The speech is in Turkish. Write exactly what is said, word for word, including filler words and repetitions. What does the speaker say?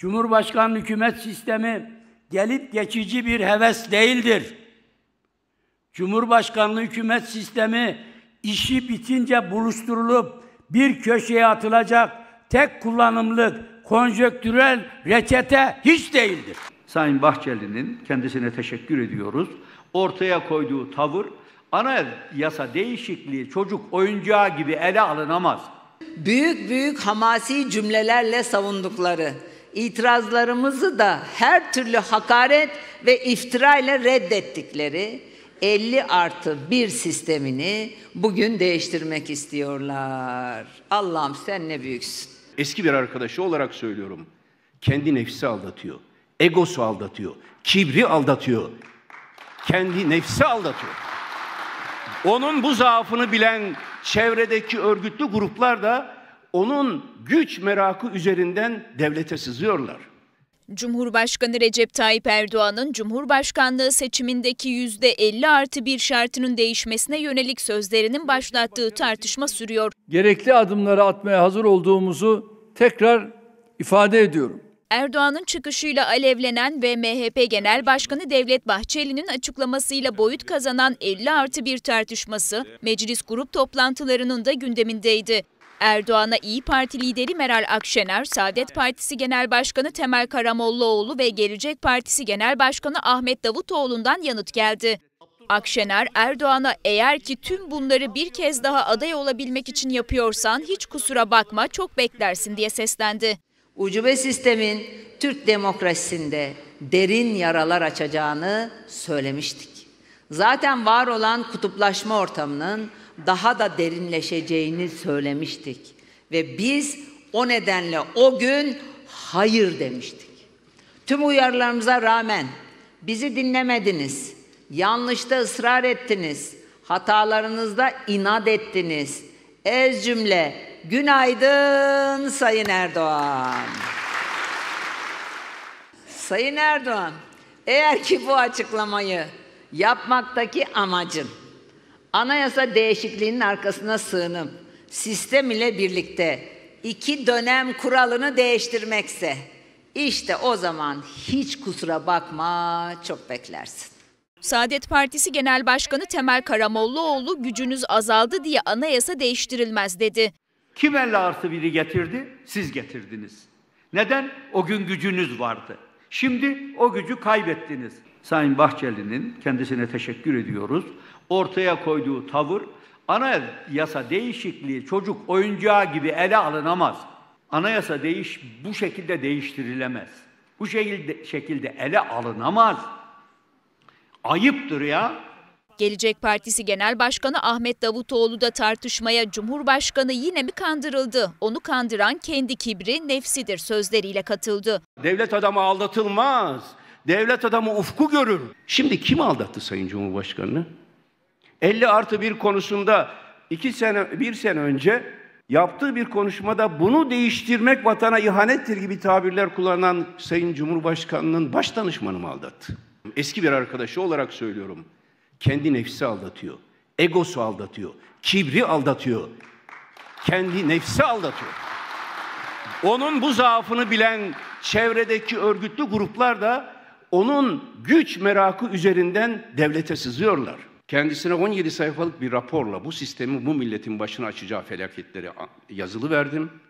Cumhurbaşkanlığı hükümet sistemi gelip geçici bir heves değildir. Cumhurbaşkanlığı hükümet sistemi işi bitince buluşturulup bir köşeye atılacak tek kullanımlık, konjöktürel reçete hiç değildir. Sayın Bahçeli'nin, kendisine teşekkür ediyoruz, ortaya koyduğu tavır, anayasa değişikliği çocuk oyuncağı gibi ele alınamaz. Büyük büyük hamasi cümlelerle savundukları itirazlarımızı da her türlü hakaret ve iftira ile reddettikleri elli artı bir sistemini bugün değiştirmek istiyorlar. Allah'ım sen ne büyüksün. Eski bir arkadaşı olarak söylüyorum. Kendi nefsi aldatıyor. Egosu aldatıyor. Kibri aldatıyor. Kendi nefsi aldatıyor. Onun bu zaafını bilen çevredeki örgütlü gruplar da onun güç merakı üzerinden devlete sızıyorlar. Cumhurbaşkanı Recep Tayyip Erdoğan'ın Cumhurbaşkanlığı seçimindeki yüzde elli artı bir şartının değişmesine yönelik sözlerinin başlattığı tartışma sürüyor. Gerekli adımları atmaya hazır olduğumuzu tekrar ifade ediyorum. Erdoğan'ın çıkışıyla alevlenen ve M H P Genel Başkanı Devlet Bahçeli'nin açıklamasıyla boyut kazanan elli artı bir tartışması meclis grup toplantılarının da gündemindeydi. Erdoğan'a İYİ Parti lideri Meral Akşener, Saadet Partisi Genel Başkanı Temel Karamollaoğlu ve Gelecek Partisi Genel Başkanı Ahmet Davutoğlu'ndan yanıt geldi. Akşener, Erdoğan'a eğer ki tüm bunları bir kez daha aday olabilmek için yapıyorsan hiç kusura bakma, çok beklersin diye seslendi. Ucube sistemin Türk demokrasisinde derin yaralar açacağını söylemiştik. Zaten var olan kutuplaşma ortamının daha da derinleşeceğini söylemiştik. Ve biz o nedenle o gün hayır demiştik. Tüm uyarılarımıza rağmen bizi dinlemediniz, yanlışta ısrar ettiniz, hatalarınızda inat ettiniz. Ez cümle, günaydın Sayın Erdoğan. Sayın Erdoğan, eğer ki bu açıklamayı yapmaktaki amacım, anayasa değişikliğinin arkasına sığınıp sistem ile birlikte iki dönem kuralını değiştirmekse, işte o zaman hiç kusura bakma, çok beklersin. Saadet Partisi Genel Başkanı Temel Karamollaoğlu gücünüz azaldı diye anayasa değiştirilmez dedi. Kim elli artı biri getirdi? Siz getirdiniz. Neden? O gün gücünüz vardı. Şimdi o gücü kaybettiniz. Sayın Bahçeli'nin, kendisine teşekkür ediyoruz, ortaya koyduğu tavır, anayasa değişikliği çocuk oyuncağı gibi ele alınamaz. Anayasa değiş bu şekilde değiştirilemez. Bu şekilde, şekilde ele alınamaz. Ayıptır ya. Gelecek Partisi Genel Başkanı Ahmet Davutoğlu da tartışmaya Cumhurbaşkanı yine mi kandırıldı? Onu kandıran kendi kibri, nefsidir sözleriyle katıldı. Devlet adamı aldatılmaz. Devlet adamı ufku görür. Şimdi kim aldattı Sayın Cumhurbaşkanı'nı? elli artı bir konusunda iki sene, bir sene önce yaptığı bir konuşmada bunu değiştirmek vatana ihanettir gibi tabirler kullanan Sayın Cumhurbaşkanı'nın baş danışmanı mı aldattı? Eski bir arkadaşı olarak söylüyorum. Kendi nefsi aldatıyor. Egosu aldatıyor. Kibri aldatıyor. Kendi nefsi aldatıyor. Onun bu zaafını bilen çevredeki örgütlü gruplar da onun güç merakı üzerinden devlete sızıyorlar. Kendisine on yedi sayfalık bir raporla bu sistemi, bu milletin başına açacağı felaketleri yazılı verdim.